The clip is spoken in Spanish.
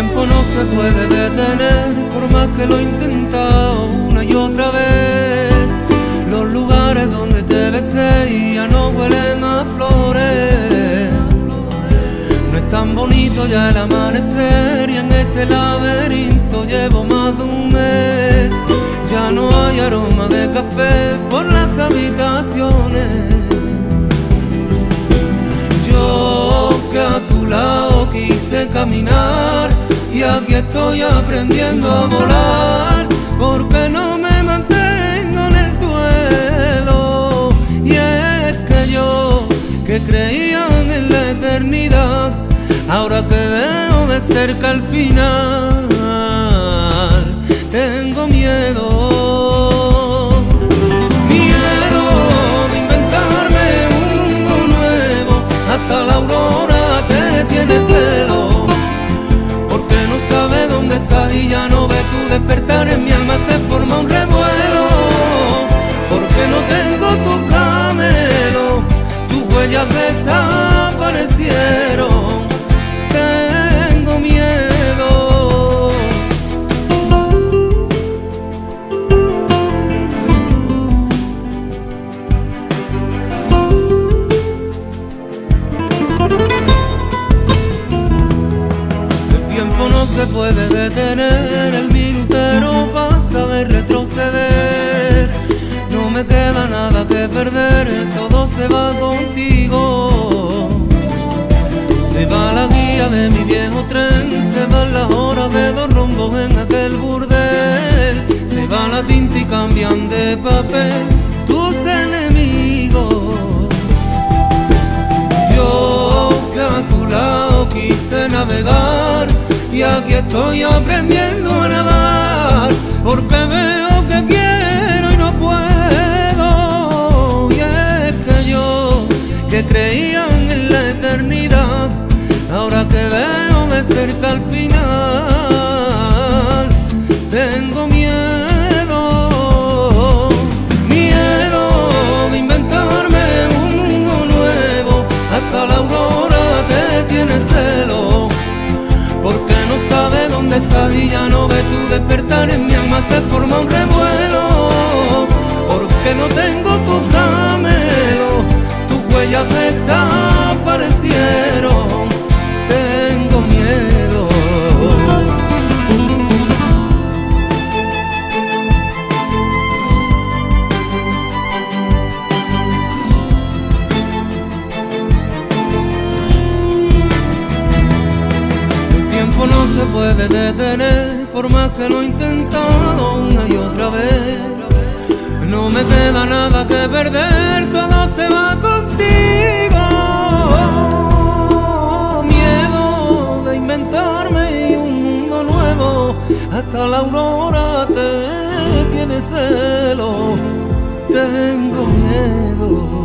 tiempo no se puede detener, por más que lo he intentado una y otra vez. Los lugares donde te besé ya no huelen a flores. No es tan bonito ya el amanecer, y en este laberinto llevo más de un mes. Ya no hay aroma de café por las habitaciones. Yo que a tu lado quise caminar, y aquí estoy aprendiendo a volar, porque no me mantengo en el suelo. Y es que yo, que creía en la eternidad, ahora que veo de cerca el final, tengo miedo. Miedo de inventarme un mundo nuevo, hasta la aurora te tiene celo, porque no sabe dónde estás y ya no ve tu despertar. En mi alma se forma un revuelo, porque no tengo tu camelo, tus huellas desaparecieron. Tengo miedo. Se puede detener, el minutero pasa de retroceder. No me queda nada que perder, todo se va contigo. Se va la guía de mi viejo tren, se van las horas de dos rumbos en aquel burdel. Se va la tinta y cambian de papel tus enemigos. Yo que a tu lado quise navegar, y aquí estoy aprendiendo a nadar, porque veo que quiero y no puedo. Y es que yo, que creía en la eternidad, ahora que veo de cerca al final, tengo miedo. Miedo de inventarme un mundo nuevo, hasta la aurora te tiene celo, porque no sabe dónde estás y ya no ve tu despertar. En mi alma se forma un revuelo, porque no tengo tus camelos, tus huellas desaparecieron. Tengo miedo. No se puede detener, por más que lo he intentado una y otra vez. No me queda nada que perder, todo se va contigo. Miedo de inventarme un mundo nuevo, hasta la aurora te tiene celo. Tengo miedo.